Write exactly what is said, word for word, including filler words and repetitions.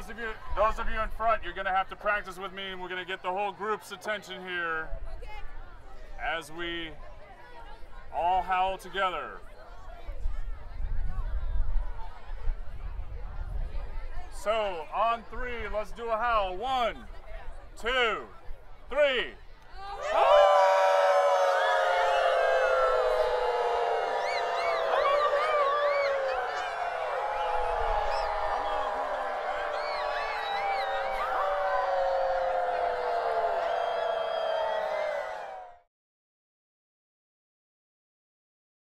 Those of you, those of you in front, you're going to have to practice with me, and we're going to get the whole group's attention here as we all howl together. So on three, let's do a howl. One, two, three.